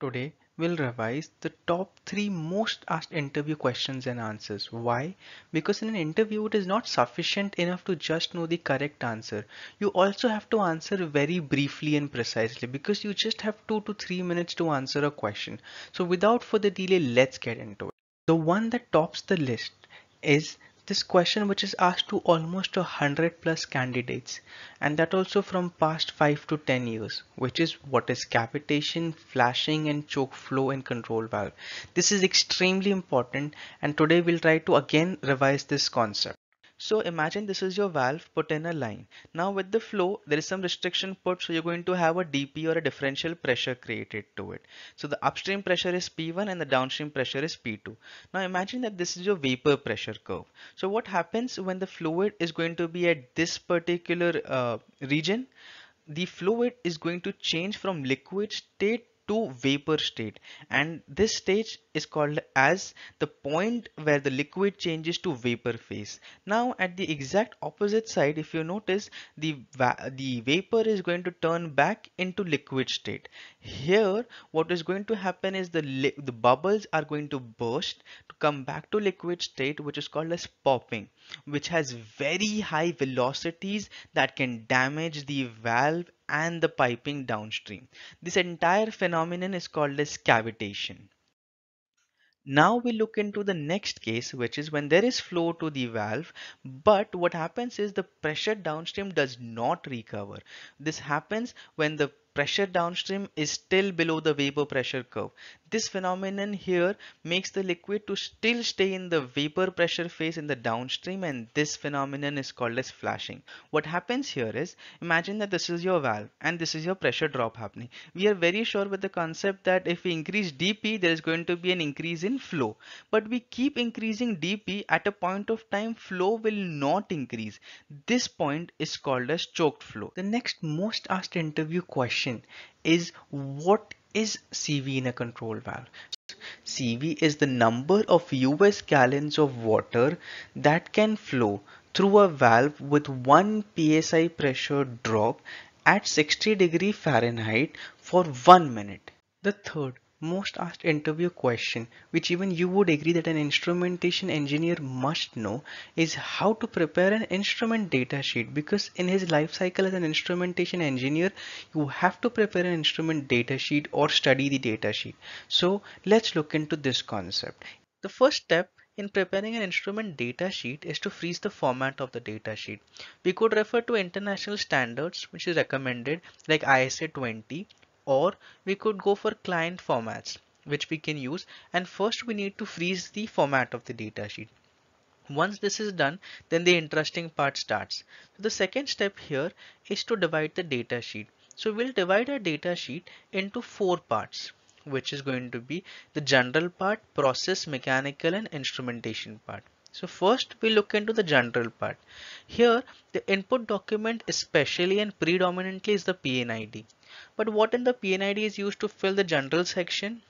Today, we'll revise the top 3 most asked interview questions and answers. Why? Because in an interview, it is not sufficient enough to just know the correct answer. You also have to answer very briefly and precisely because you just have 2 to 3 minutes to answer a question. So without further delay, let's get into it. The one that tops the list is this question, which is asked to almost 100+ candidates, and that also from past 5 to 10 years, which is what is cavitation, flashing, and choke flow and control valve. This is extremely important, and today we'll try to again revise this concept. So imagine this is your valve put in a line. Now with the flow, there is some restriction put, so you're going to have a DP or a differential pressure created to it. So the upstream pressure is P1 and the downstream pressure is P2. Now imagine that this is your vapor pressure curve. So what happens when the fluid is going to be at this particular region? The fluid is going to change from liquid state to vapor state, and this stage is called as the point where the liquid changes to vapor phase. Now at the exact opposite side, if you notice, the vapor is going to turn back into liquid state. Here what is going to happen is the bubbles are going to burst to come back to liquid state, which is called as popping, which has very high velocities that can damage the valve and the piping downstream. This entire phenomenon is called as cavitation. Now we look into the next case, which is when there is flow to the valve, but what happens is the pressure downstream does not recover. This happens when the pressure downstream is still below the vapor pressure curve. This phenomenon here makes the liquid to still stay in the vapor pressure phase in the downstream, and this phenomenon is called as flashing. What happens here is, imagine that this is your valve and this is your pressure drop happening. We are very sure with the concept that if we increase DP, there is going to be an increase in flow. But we keep increasing DP, at a point of time flow will not increase. This point is called as choked flow. The next most asked interview question is, what is CV in a control valve? CV is the number of US gallons of water that can flow through a valve with 1 psi pressure drop at 60°F for 1 minute. The third most asked interview question, which even you would agree that an instrumentation engineer must know, is how to prepare an instrument data sheet, because in his life cycle as an instrumentation engineer, you have to prepare an instrument data sheet or study the data sheet. So let's look into this concept. The first step in preparing an instrument data sheet is to freeze the format of the data sheet. We could refer to international standards, which is recommended, like ISA 20. Or we could go for client formats, which we can use, and first we need to freeze the format of the data sheet. Once this is done, then the interesting part starts. So the second step here is to divide the data sheet. So we'll divide our data sheet into 4 parts, which is going to be the general part, process, mechanical, and instrumentation part. So first we look into the general part. Here the input document especially and predominantly is the P&ID. But what in the P&ID is used to fill the general section?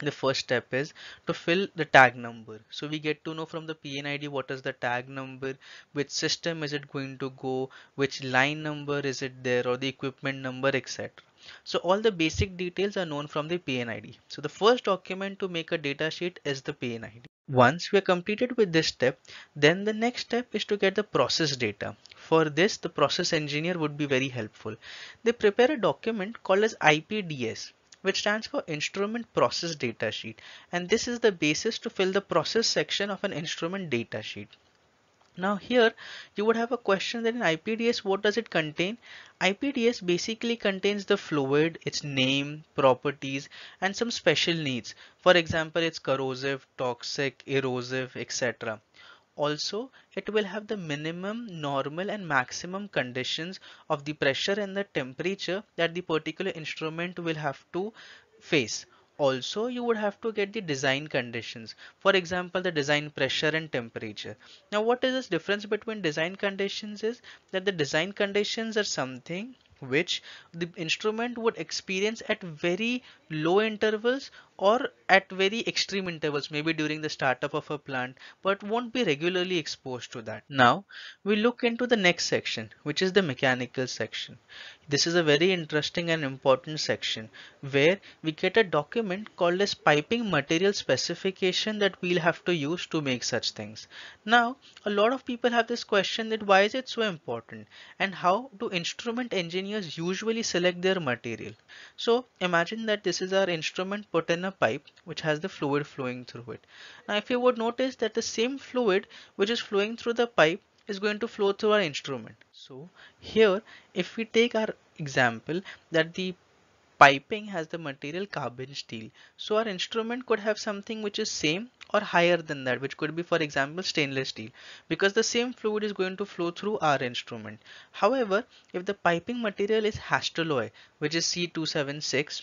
The first step is to fill the tag number. So we get to know from the P&ID what is the tag number, which system is it going to go, which line number is it there, or the equipment number, etc. So all the basic details are known from the P&ID. So the first document to make a data sheet is the P&ID. Once we are completed with this step, then the next step is to get the process data. For this, the process engineer would be very helpful. They prepare a document called as IPDS, which stands for Instrument Process Data Sheet, and this is the basis to fill the process section of an instrument data sheet. Now here you would have a question that in IPDS, what does it contain? IPDS basically contains the fluid, its name, properties, and some special needs. For example, it's corrosive, toxic, erosive, etc. Also, it will have the minimum, normal, and maximum conditions of the pressure and the temperature that the particular instrument will have to face. Also, you would have to get the design conditions. For example, the design pressure and temperature. Now, what is this difference between design conditions is that the design conditions are something which the instrument would experience at very low intervals or at very extreme intervals, maybe during the startup of a plant, but won't be regularly exposed to that. Now we look into the next section, which is the mechanical section. This is a very interesting and important section where we get a document called as piping material specification that we'll have to use to make such things. Now, a lot of people have this question that why is it so important and how do instrument engineers usually select their material? So imagine that this is our instrument put in a pipe which has the fluid flowing through it. Now, if you would notice that the same fluid which is flowing through the pipe is going to flow through our instrument. So here if we take our example that the piping has the material carbon steel, so our instrument could have something which is same or higher than that, which could be for example stainless steel, because the same fluid is going to flow through our instrument. However, if the piping material is Hastelloy, which is C276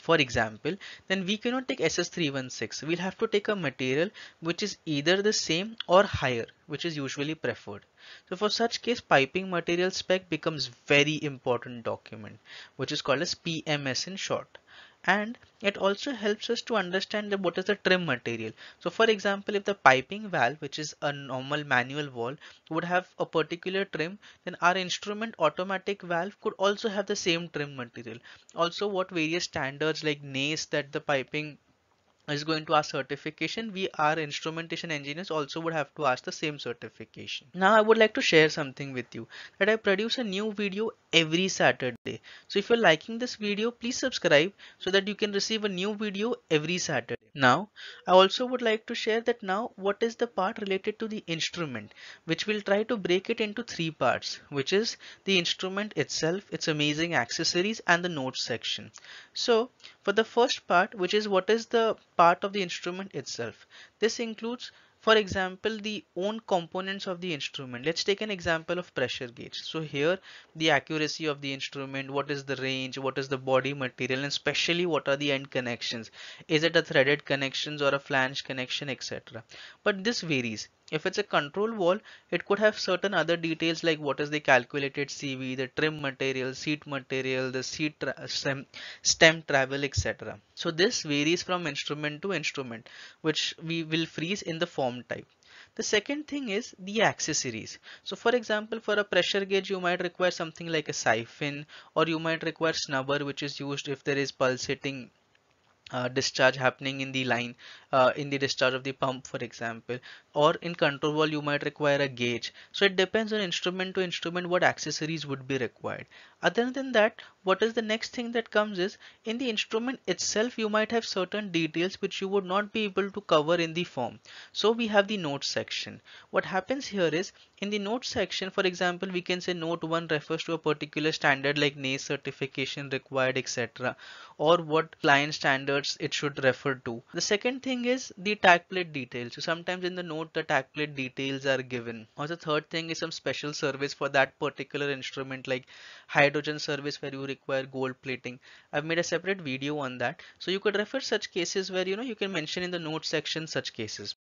for example, then we cannot take SS316. We'll have to take a material which is either the same or higher, which is usually preferred. So for such case, piping material spec becomes very important document, which is called as PMS in short. And it also helps us to understand that what is the trim material. So for example, if the piping valve, which is a normal manual valve, would have a particular trim, then our instrument automatic valve could also have the same trim material. Also what various standards like NACE that the piping is going to ask certification, we are instrumentation engineers also would have to ask the same certification. Now I would like to share something with you that I produce a new video every Saturday. So if you're liking this video, please subscribe so that you can receive a new video every Saturday. Now I also would like to share that now what is the part related to the instrument, which we'll try to break it into three parts, which is the instrument itself, its amazing accessories and the notes section. So for the first part, which is what is the part of the instrument itself, this includes for example the own components of the instrument. Let's take an example of pressure gauge. So here the accuracy of the instrument, what is the range, what is the body material, and especially what are the end connections, is it a threaded connections or a flange connection, etc. But this varies. If it's a control valve, it could have certain other details like what is the calculated CV, the trim material, the seat stem travel, etc. So this varies from instrument to instrument, which we will freeze in the form type. The second thing is the accessories. So for example, for a pressure gauge, you might require something like a siphon, or you might require snubber, which is used if there is pulsating discharge happening in the line, in the discharge of the pump for example, or in control valve you might require a gauge. So it depends on instrument to instrument what accessories would be required. Other than that, what is the next thing that comes is in the instrument itself you might have certain details which you would not be able to cover in the form. So we have the notes section. What happens here is in the notes section, for example, we can say note 1 refers to a particular standard like NACE certification required, etc., or what client standard it should refer to. The second thing is the tack plate details. So sometimes in the note the tack plate details are given, or the third thing is some special service for that particular instrument like hydrogen service where you require gold plating. I've made a separate video on that, so you could refer such cases where you can mention in the note section such cases.